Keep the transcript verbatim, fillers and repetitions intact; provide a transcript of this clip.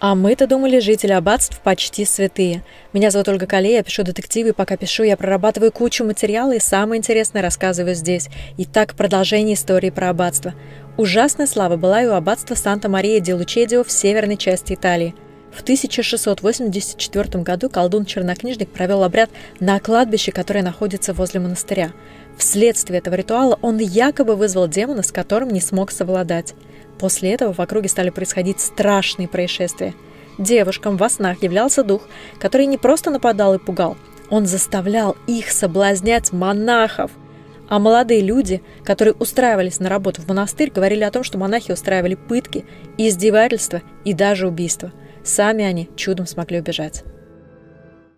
А мы-то думали, жители аббатств почти святые. Меня зовут Ольга Коле, я пишу детективы, и пока пишу, я прорабатываю кучу материала и самое интересное рассказываю здесь. Итак, продолжение истории про аббатство. Ужасная слава была и у аббатства Санта-Мария-ди-Лучедио в северной части Италии. В тысяча шестьсот восемьдесят четвёртом году колдун-чернокнижник провел обряд на кладбище, которое находится возле монастыря. Вследствие этого ритуала он якобы вызвал демона, с которым не смог совладать. После этого в округе стали происходить страшные происшествия. Девушкам во снах являлся дух, который не просто нападал и пугал, он заставлял их соблазнять монахов. А молодые люди, которые устраивались на работу в монастырь, говорили о том, что монахи устраивали пытки, издевательства и даже убийства. Сами они чудом смогли убежать.